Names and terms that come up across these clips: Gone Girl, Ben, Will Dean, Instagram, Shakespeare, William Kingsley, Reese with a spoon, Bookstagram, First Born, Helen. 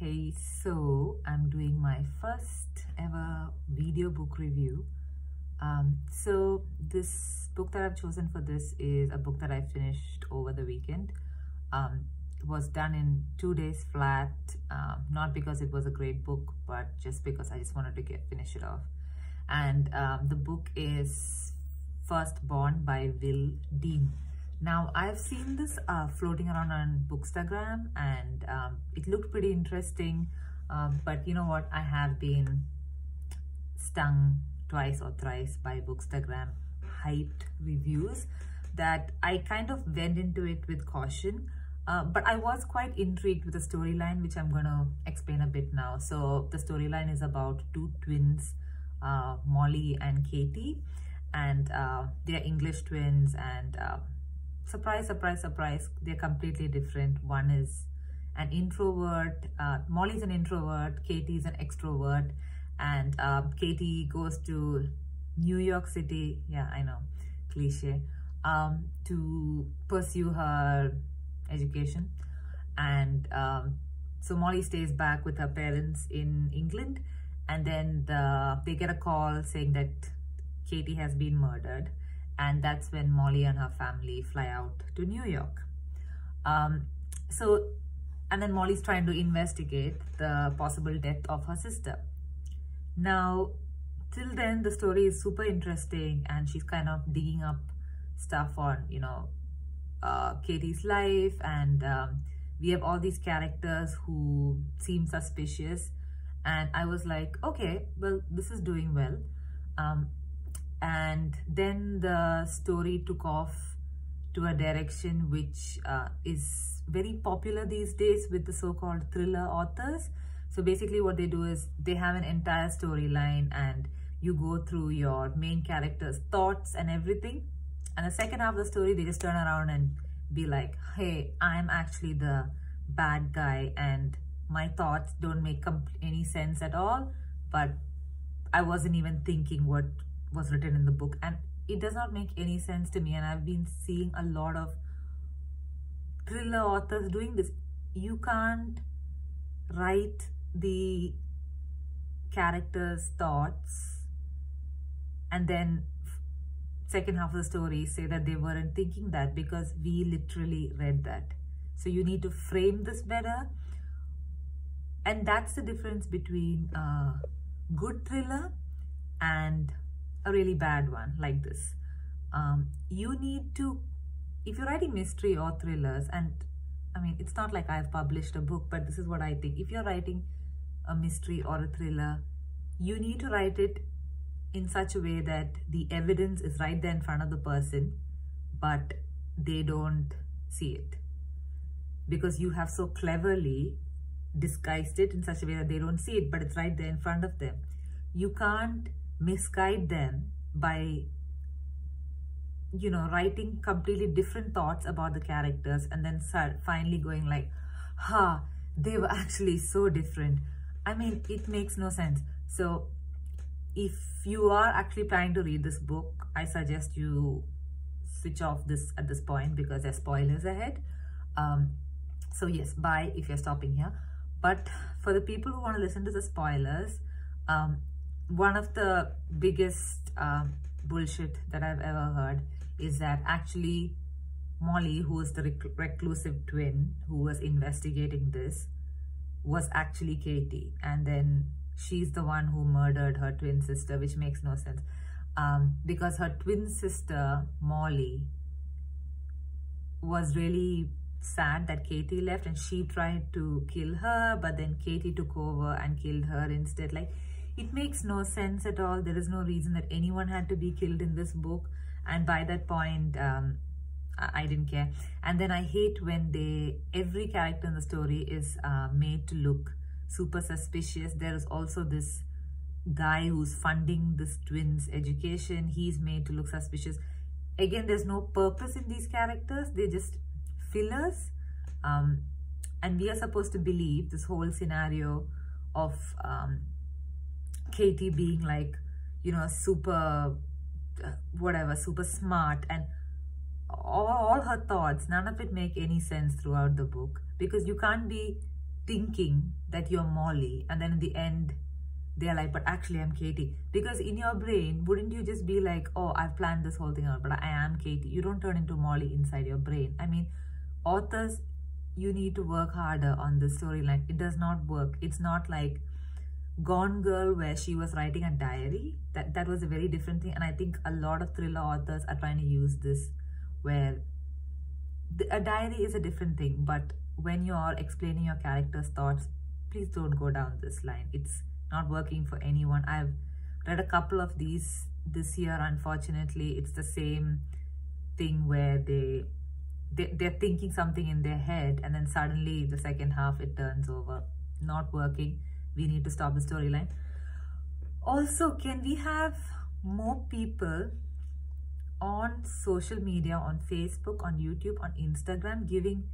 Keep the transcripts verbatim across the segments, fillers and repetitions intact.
Hey, so I'm doing my first ever video book review. Um, so this book that I've chosen for this is a book that I finished over the weekend. Um, it was done in two days flat, um, not because it was a great book, but just because I just wanted to get finish it off. And um, the book is First Born by Will Dean. Now, I've seen this uh, floating around on Bookstagram, and um, it looked pretty interesting, um, but you know what? I have been stung twice or thrice by Bookstagram hyped reviews that I kind of went into it with caution, uh, but I was quite intrigued with the storyline, which I'm going to explain a bit now. So the storyline is about two twins, uh, Molly and Katie, and uh, they're English twins, and uh, surprise, surprise, surprise, they're completely different. One is an introvert, uh, Molly's an introvert, Katie's an extrovert, and um, Katie goes to New York City, yeah, I know, cliche, um, to pursue her education. And um, so Molly stays back with her parents in England, and then the, they get a call saying that Katie has been murdered. And that's when Molly and her family fly out to New York. Um, so, and then Molly's trying to investigate the possible death of her sister. Now, till then, the story is super interesting, and she's kind of digging up stuff on, you know, uh, Katie's life. And um, we have all these characters who seem suspicious. And I was like, okay, well, this is doing well. Um, And then the story took off to a direction which uh, is very popular these days with the so-called thriller authors. So basically what they do is they have an entire storyline, and you go through your main character's thoughts and everything. And the second half of the story, they just turn around and be like, hey, I'm actually the bad guy, and my thoughts don't make any sense at all. But I wasn't even thinking what was written in the book, and it does not make any sense to me. And I've been seeing a lot of thriller authors doing this. You can't write the character's thoughts and then second half of the story say that they weren't thinking that, because we literally read that. So you need to frame this better, and that's the difference between a good thriller and a really bad one like this. Um, you need to, if you're writing mystery or thrillers, and I mean, it's not like I've published a book, but this is what I think. If you're writing a mystery or a thriller, you need to write it in such a way that the evidence is right there in front of the person, but they don't see it, because you have so cleverly disguised it in such a way that they don't see it, but it's right there in front of them. You can't misguide them by, you know, writing completely different thoughts about the characters and then start finally going like, ha, they were actually so different. I mean, it makes no sense. So if you are actually planning to read this book, I suggest you switch off this at this point, because there's spoilers ahead. Um, so yes, bye if you're stopping here. But for the people who want to listen to the spoilers, um, one of the biggest uh, bullshit that I've ever heard is that actually Molly, who is the rec reclusive twin who was investigating this, was actually Katie, and then she's the one who murdered her twin sister, which makes no sense, um, because her twin sister Molly was really sad that Katie left, and she tried to kill her, but then Katie took over and killed her instead. Like, it makes no sense at all. There is no reason that anyone had to be killed in this book. And by that point, um, I, I didn't care. And then I hate when they, every character in the story is uh, made to look super suspicious. There is also this guy who's funding this twin's education. He's made to look suspicious. Again, there's no purpose in these characters. They're just fillers. Um, and we are supposed to believe this whole scenario of Um, Katie being like, you know, super, uh, whatever, super smart, and all, all her thoughts, none of it make any sense throughout the book, because you can't be thinking that you're Molly, and then in the end they're like, but actually I'm Katie. Because in your brain, wouldn't you just be like, oh, I've planned this whole thing out, but I am Katie. You don't turn into Molly inside your brain. I mean, authors, you need to work harder on the storyline. It does not work. It's not like Gone Girl, where she was writing a diary. That, that was a very different thing. And I think a lot of thriller authors are trying to use this, where the, a diary is a different thing. But when you're explaining your character's thoughts, please don't go down this line. It's not working for anyone. I've read a couple of these this year. Unfortunately, it's the same thing where they, they they're thinking something in their head, and then suddenly the second half it turns over. Not working. We need to stop the storyline. Also, can we have more people on social media, on Facebook, on YouTube, on Instagram, giving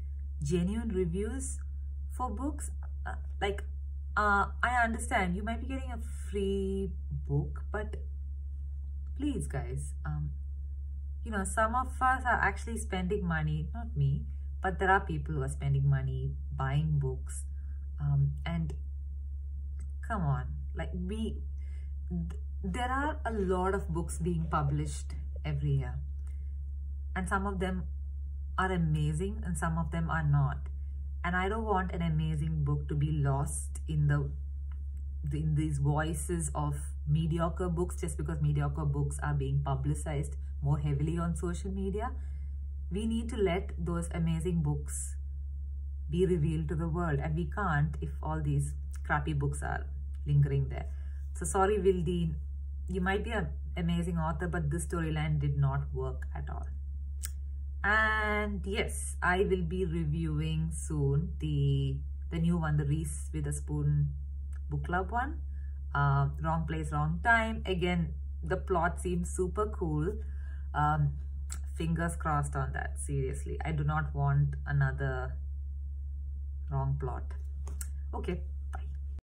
genuine reviews for books? Uh, like, uh, I understand you might be getting a free book, but please, guys, um, you know, some of us are actually spending money, not me, but there are people who are spending money buying books, um, and come on, like we, th there are a lot of books being published every year, and some of them are amazing and some of them are not. And I don't want an amazing book to be lost in the in these voices of mediocre books just because mediocre books are being publicized more heavily on social media. We need to let those amazing books be revealed to the world, and we can't if all these crappy books are lingering there. So sorry, Will Dean, you might be an amazing author, but this storyline did not work at all. And yes, I will be reviewing soon the the new one, the Reese with a Spoon book club one. Uh, wrong place, wrong time. Again, the plot seems super cool. Um, fingers crossed on that. Seriously, I do not want another wrong plot. Okay.